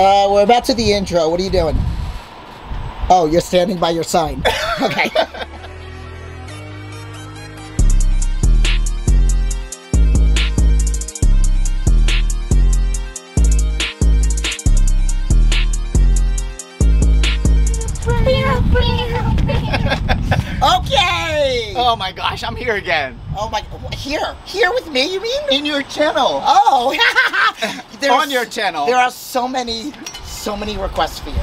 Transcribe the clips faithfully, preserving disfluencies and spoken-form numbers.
Uh, we're about to the intro. What are you doing? Oh, you're standing by your sign. Okay. Okay! Oh my gosh, I'm here again. Oh my, here? Here with me, you mean? In your channel. Oh! On your channel. There are so many, so many requests for you.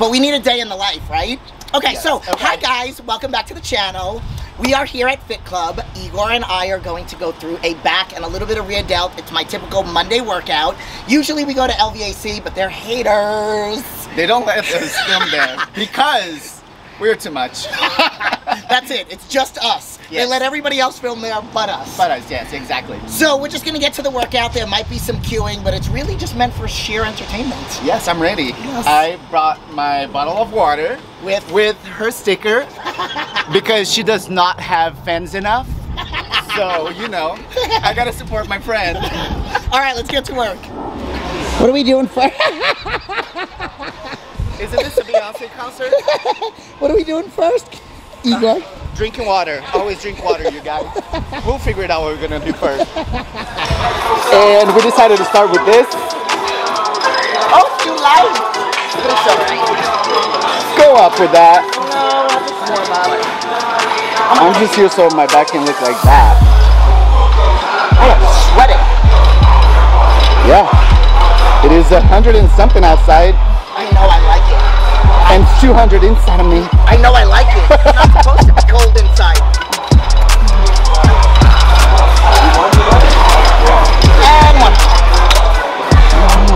But we need a day in the life, right? Okay, yes, so, okay. Hi guys, welcome back to the channel. We are here at Fit Club. Igor and I are going to go through a back and a little bit of rear delt. It's my typical Monday workout. Usually we go to L V A C, but they're haters. They don't let us film there because we're too much. That's it. It's just us. Yes. They let everybody else film there but us. But us, yes, exactly. So we're just going to get to the workout. There might be some queuing, but it's really just meant for sheer entertainment. Yes, I'm ready. Yes. I brought my bottle of water with, with her sticker because she does not have fans enough. So, you know, I got to support my friend. All right, let's get to work. What are we doing for... Isn't this a Beyoncé concert? What are we doing first? Igor? Uh, drinking water. Always drink water, you guys. We'll figure it out what we're going to do first. And we decided to start with this. Oh, you light. Go up with that. I'm just here so my back can look like that. I am sweating. Yeah. It is a hundred and something outside. I know I like it. And two hundred inside of me. I know I like it. It's not supposed to be cold inside. And one. Um,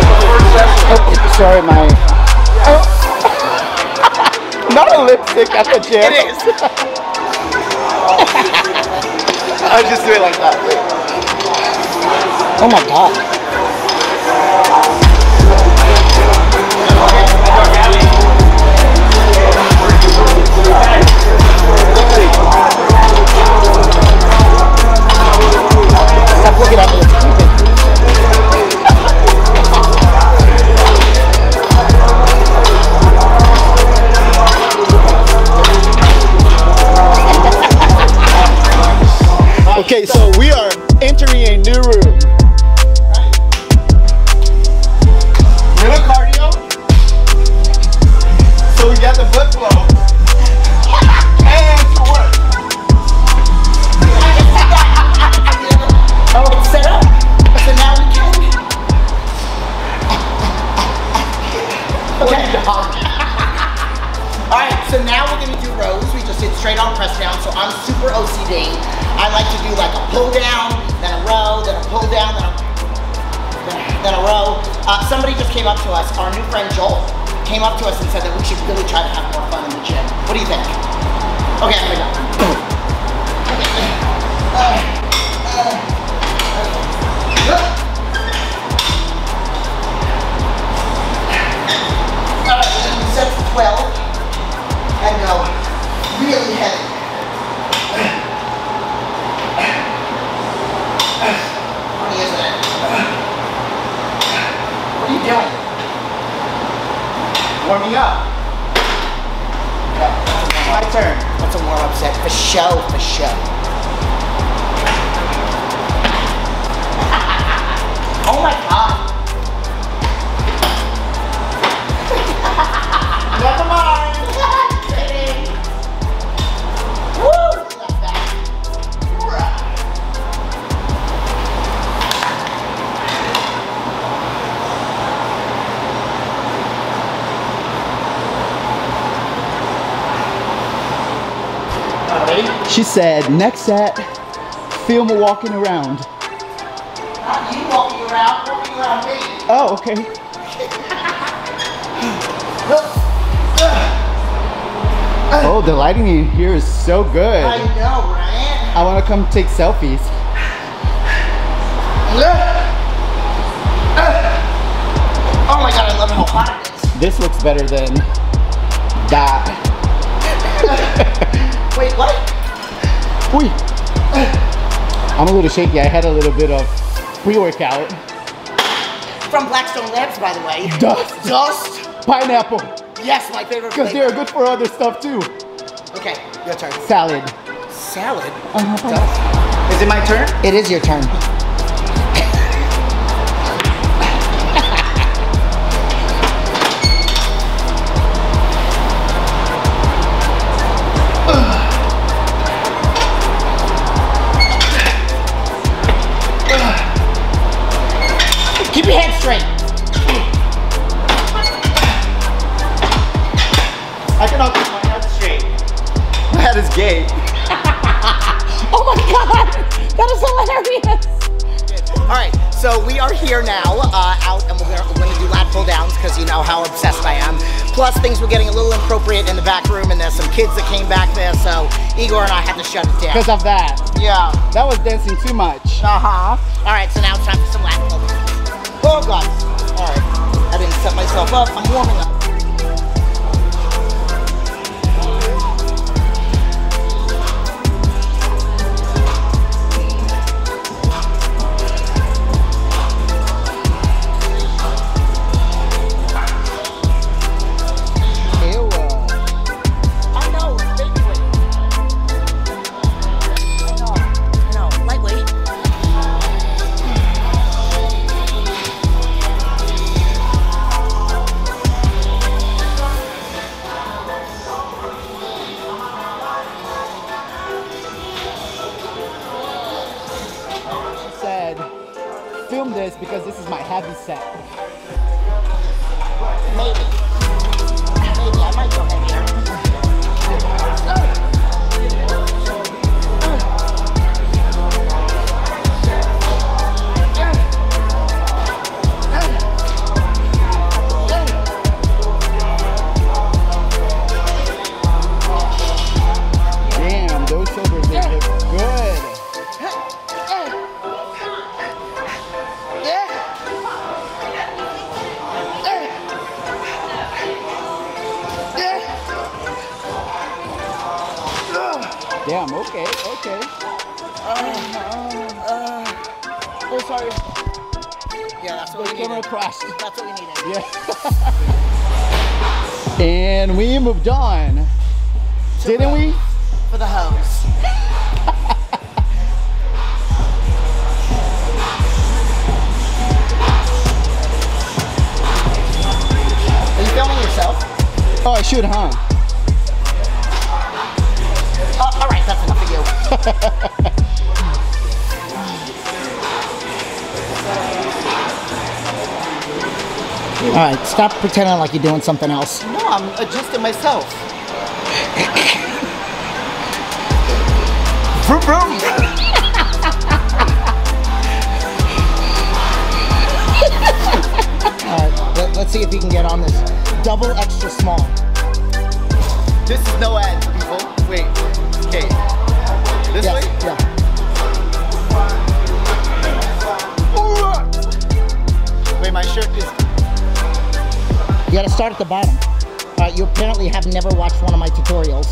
oh, sorry, my... Oh. Not a lipstick at the gym. It is. I'll just do it like that. Oh my God. Stop looking at me, it's stupid. Okay, so we are entering a new room. Little cardio. So we got the blood flow. Straight on press down, so I'm super O C D. I like to do like a pull down, then a row, then a pull down, then a, then a row. Uh, somebody just came up to us, our new friend Joel, came up to us and said that we should really try to have more fun in the gym. What do you think? Okay, I'm gonna go. Uh, uh, uh. All right, we're gonna do sets of twelve and go. Really heavy. What is that? What are you doing? Warming up. Yeah, my turn. That's a warm-up set. For show, for show. Oh my God. Never mind. She said, next set, film walking around. Not you walking around, walking around me. Oh, okay. Oh, the lighting in here is so good. I know, right? I want to come take selfies. Oh my God, I love how hot it is. This looks better than that. Wait, what? Ooh. I'm a little shaky. I had a little bit of pre-workout. from Blackstone Labs, by the way. Dust. Dust. Pineapple. Yes, my favorite. Because they're good for other stuff too. Okay, your turn. Salad. Salad? Uh-huh. Dust. Is it my turn? It is your turn. Keep your head straight. I cannot keep my head straight. My head is gay. Oh my God, that is hilarious. All right, so we are here now, uh, out, and we're gonna do lat pull downs because you know how obsessed I am. Plus things were getting a little inappropriate in the back room and there's some kids that came back there, so Higor and I had to shut it down. Because of that. Yeah. That was dancing too much. Uh-huh. All right, so now it's time for some lat pull downs. Oh God, all right, I didn't set myself up, I'm warming up. This because this is my heavy set. Maybe. Maybe I might go heavier. Damn, okay, okay. Uh, uh, oh, sorry. Yeah, that's what we needed. That's what we needed. Yeah. And we moved on. To Didn't the, we? For the house. Are you filming yourself? Oh, I should, huh? All right, that's enough of you. All right, stop pretending like you're doing something else. No, I'm adjusting myself. Vroom, vroom. All right, let, let's see if you can get on this. Double extra small. This is no ad, people. Wait. Okay. This yeah, way? Yeah. Wait, my shirt is... You gotta start at the bottom. Uh, you apparently have never watched one of my tutorials.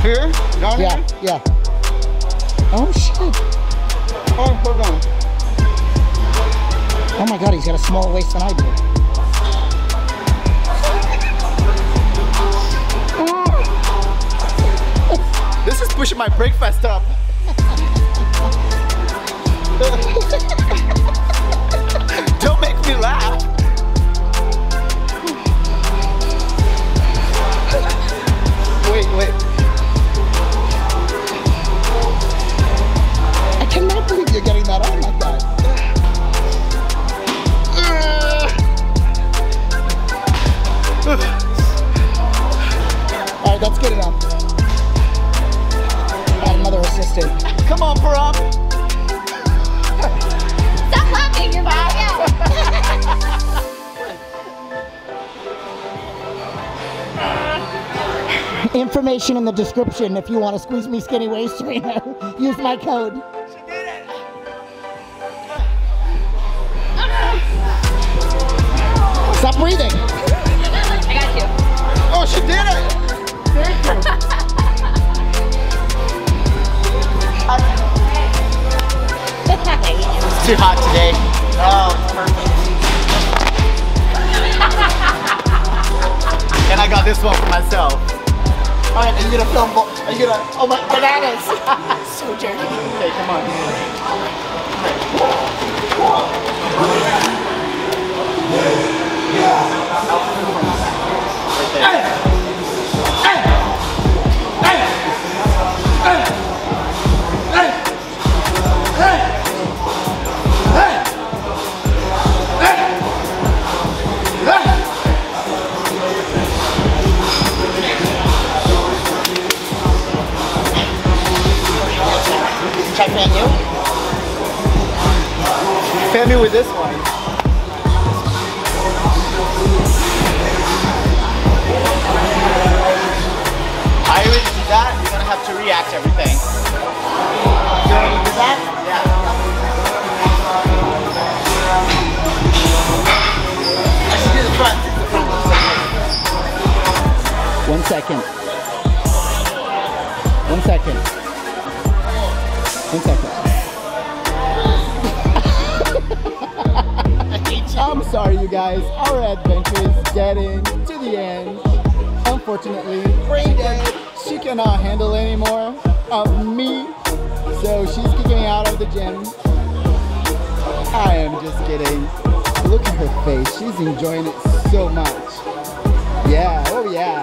Here? Down yeah, here? Yeah. Oh, shit. Oh, hold on. Oh my God, he's got a smaller waist than I do. This is pushing my breakfast up. Don't make me laugh. Wait, wait. I cannot believe you're getting that on like that. All right, that's good enough. Another assistant. Come on, Param. Stop laughing, you're bad. Yeah. Information in the description if you want to squeeze me skinny waist trainer. Use my code. She did it. Stop breathing. I got you. Oh, she did it. Thank you. It's too hot today. Oh, perfect. And I got this one for myself. All right, and you're gonna film, you're gonna, oh my, bananas. So jerky. Okay, come on. Right there. Fan me with this one. I already did that. You're gonna have to react to everything. You already did that? Yeah. I should do the front. The front. One second. One second. One second. I'm sorry, you guys. Our adventure is getting to the end. Unfortunately, she, can, she cannot handle any more of me, so she's kicking out of the gym. I am just kidding. Look at her face. She's enjoying it so much. Yeah. Oh yeah.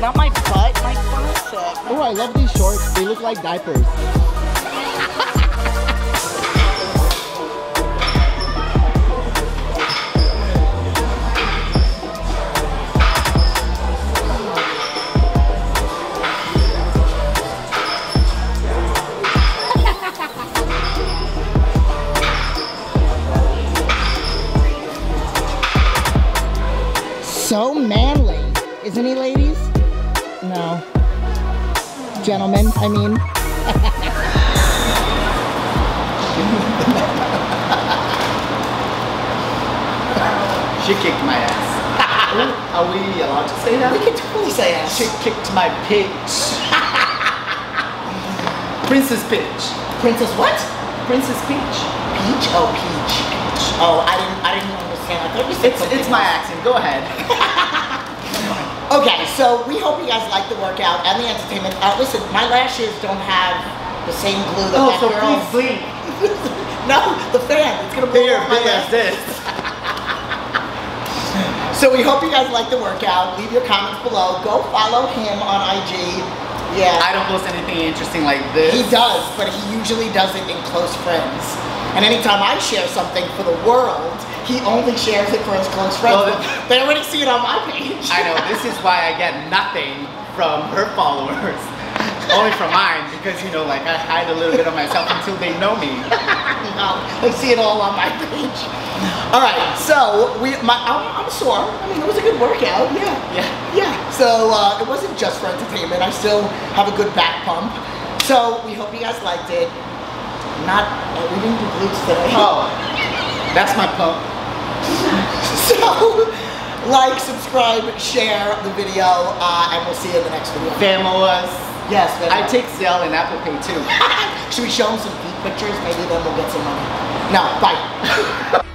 Not my butt, my bicep. Oh, I love these shorts. They look like diapers. So manly, isn't he, ladies? No. Gentlemen, I mean. She kicked my ass. Are we allowed to say that? We can totally say that. She kicked my pitch. Princess Peach. Princess what? Princess Peach. Peach? Oh, Peach. Peach. Oh, I didn't, I didn't understand. I thought you said something. It's my accent. Go ahead. Okay, so we hope you guys like the workout and the entertainment. Uh, listen, my lashes don't have the same glue that oh, that so girl. Oh, so please sleep. No, the fan. It's gonna blow off my lashes. So we hope you guys like the workout. Leave your comments below. Go follow him on I G. Yeah. I don't post anything interesting like this. He does, but he usually does it in close friends. And anytime I share something for the world, he only shares it for his close friends. Well, they already see it on my page. I know. This is why I get nothing from her followers. Only from mine, because, you know, like, I hide a little bit of myself until they know me. No, they see it all on my page. All right, so we, my, I'm, I'm sore. I mean, it was a good workout. Yeah. Yeah. Yeah. So uh, it wasn't just for entertainment. I still have a good back pump. So we hope you guys liked it. Not, uh, we didn't do glutes today. Oh, that's my pump. So, like, subscribe, share the video, uh, and we'll see you in the next video. Famo us. Yes, Famo. I take Zelle and Apple Pay too. Should we show them some feet pictures? Maybe then we'll get some money. No, bye.